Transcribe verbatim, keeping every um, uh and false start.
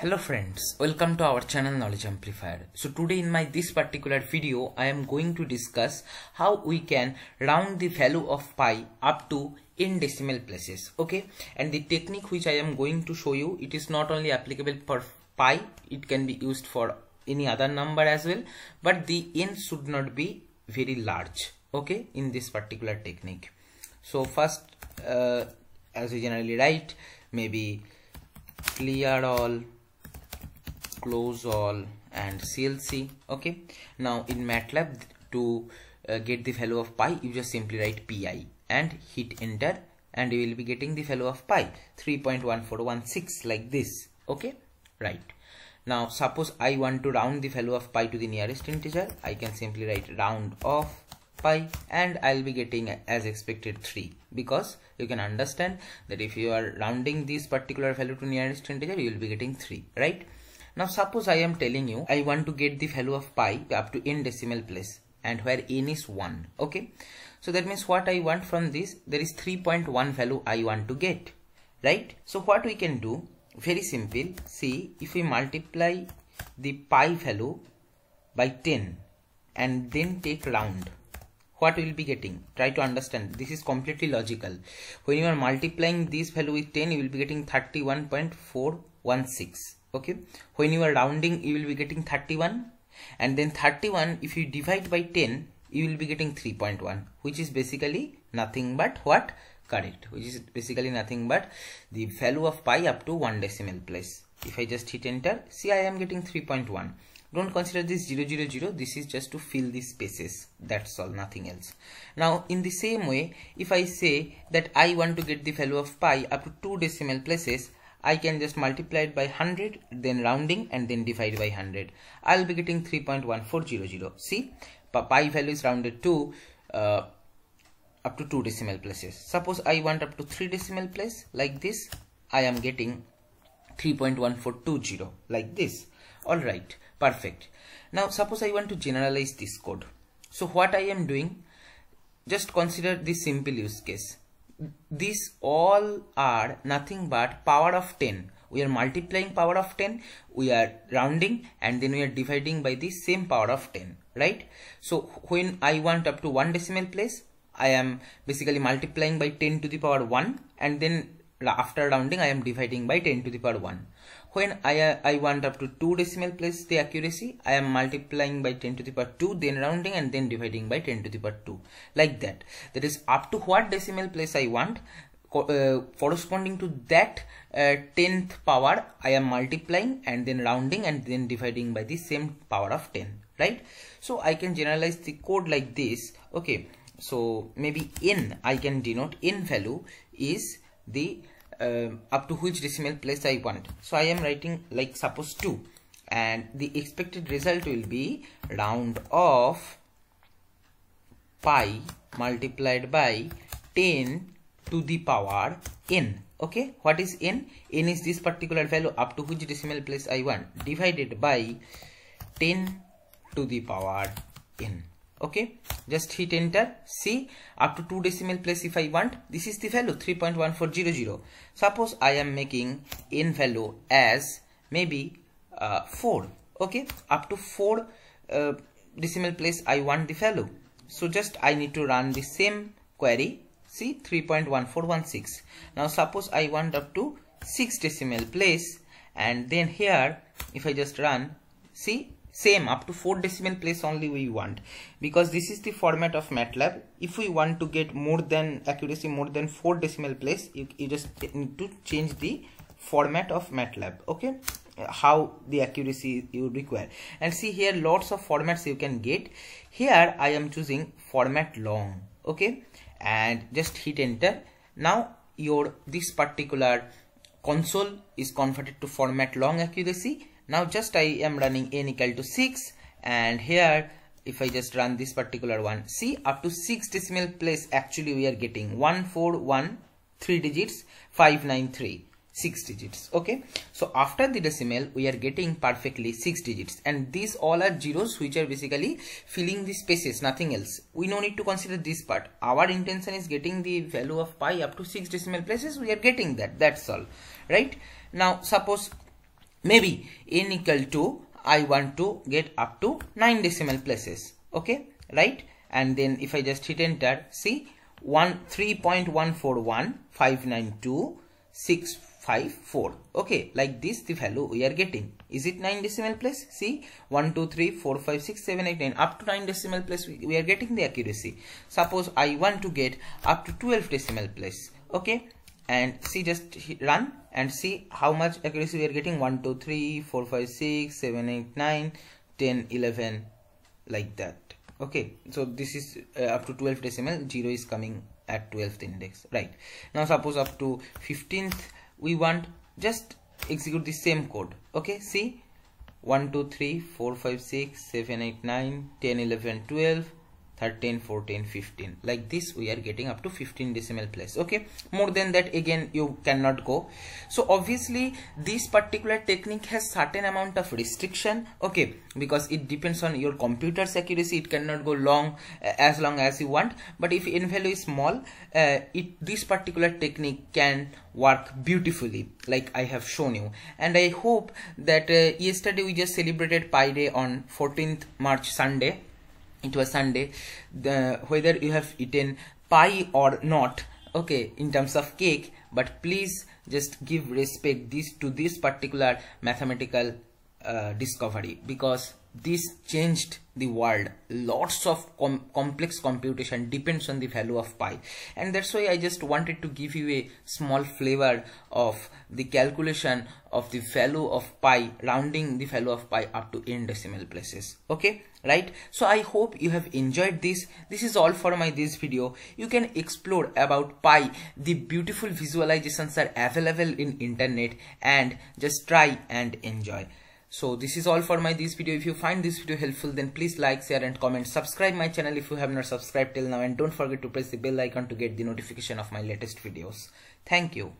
Hello friends, welcome to our channel Knowledge Amplifier. So today in my this particular video I am going to discuss how we can round the value of pi up to in decimal places, okay? And the technique which I am going to show you, it is not only applicable for pi, it can be used for any other number as well, but the n should not be very large, okay, in this particular technique. So first, uh, as we generally write, maybe clear all, close all and C L C, okay. Now in MATLAB, to uh, get the value of pi, you just simply write pi and hit enter, and you will be getting the value of pi three point one four one six, like this, okay, right. Now suppose I want to round the value of pi to the nearest integer, I can simply write round of pi, and I'll be getting as expected three, because you can understand that if you are rounding this particular value to nearest integer, you will be getting three, right? Now suppose I am telling you I want to get the value of pi up to n decimal place and where n is one, okay? So that means what I want from this, there is three point one value I want to get, right? So what we can do, very simple, see, if we multiply the pi value by ten and then take round, what we will be getting? Try to understand, this is completely logical. When you are multiplying this value with ten, you will be getting thirty-one point four one six. Okay, when you are rounding, you will be getting thirty-one, and then thirty-one, if you divide by ten, you will be getting three point one, which is basically nothing but what? Correct, which is basically nothing but the value of pi up to one decimal place. If I just hit enter, see, I am getting three point one. Don't consider this zero zero zero, this is just to fill these spaces, that's all, nothing else. Now in the same way, if I say that I want to get the value of pi up to two decimal places, I can just multiply it by one hundred, then rounding, and then divide by one hundred. I'll be getting three point one four zero zero. See, pi value is rounded to uh, up to two decimal places. Suppose I want up to three decimal place, like this, I am getting three point one four two zero, like this. Alright, perfect. Now suppose I want to generalize this code. So what I am doing, just consider this simple use case. These all are nothing but power of ten. We are multiplying power of ten, we are rounding, and then we are dividing by the same power of ten, right? So when I want up to one decimal place, I am basically multiplying by ten to the power one, and then after rounding I am dividing by ten to the power one. When I, uh, I want up to two decimal place the accuracy, I am multiplying by ten to the power two, then rounding, and then dividing by ten to the power two, like that. That is up to what decimal place I want, co uh, corresponding to that uh, tenth power I am multiplying and then rounding and then dividing by the same power of ten, right? So I can generalize the code like this, okay? So maybe n, I can denote n value is the uh, up to which decimal place I want. So I am writing like suppose two, and the expected result will be round of pi multiplied by ten to the power n, okay? What is n? N is this particular value up to which decimal place I want, divided by ten to the power n, okay? Just hit enter, see, up to two decimal place if I want, this is the value three point one four zero zero. Suppose I am making n value as maybe uh, four, okay? Up to four uh, decimal place I want the value. So just I need to run the same query, see, three point one four one six. Now suppose I want up to six decimal place, and then here if I just run, see, same, up to four decimal place only we want, because this is the format of MATLAB. If we want to get more than accuracy more than four decimal place, you, you just need to change the format of MATLAB, okay, how the accuracy you require. And see here, lots of formats you can get. Here I am choosing format long, okay, and just hit enter. Now your this particular console is converted to format long accuracy. Now just I am running n equal to six, and here if I just run this particular one, see, up to six decimal place actually we are getting one four one, three digits, five nine three, six digits, okay? So after the decimal we are getting perfectly six digits, and these all are zeros which are basically filling the spaces, nothing else. We no need to consider this part. Our intention is getting the value of pi up to six decimal places, we are getting that, that's all, right? Now suppose maybe n equal to I want to get up to nine decimal places, okay, right? And then if I just hit enter, see one three point one four one five nine two six five four, okay, like this the value we are getting. Is it nine decimal place? See one two three four five six seven eight nine, up to nine decimal place we, we are getting the accuracy. Suppose I want to get up to twelve decimal place, okay, and see just hit run and see how much accuracy we are getting. One two three four five six seven eight nine ten eleven, like that, okay. So this is uh, up to twelve decimal, zero is coming at twelfth index, right? Now suppose up to fifteenth we want, just execute the same code, okay. See one two three four five six seven eight nine ten eleven twelve thirteen fourteen fifteen, like this we are getting up to fifteen decimal place, okay. More than that again you cannot go. So obviously this particular technique has certain amount of restriction, okay, because it depends on your computer's accuracy. It cannot go long uh, as long as you want, but if n value is small, uh, it this particular technique can work beautifully, like I have shown you. And I hope that uh, yesterday we just celebrated Pi Day on fourteenth March, Sunday. It was Sunday. The whether you have eaten pie or not, okay, in terms of cake, but please just give respect this to this particular mathematical uh, discovery, because this changed the world. Lots of com complex computation depends on the value of pi, and that's why I just wanted to give you a small flavor of the calculation of the value of pi, rounding the value of pi up to n decimal places, okay, right? So I hope you have enjoyed this. This is all for my this video. You can explore about pi. The beautiful visualizations are available in internet, and just try and enjoy. So this is all for my this video. If you find this video helpful, then please like, share and comment. Subscribe my channel if you have not subscribed till now, and don't forget to press the bell icon to get the notification of my latest videos. Thank you.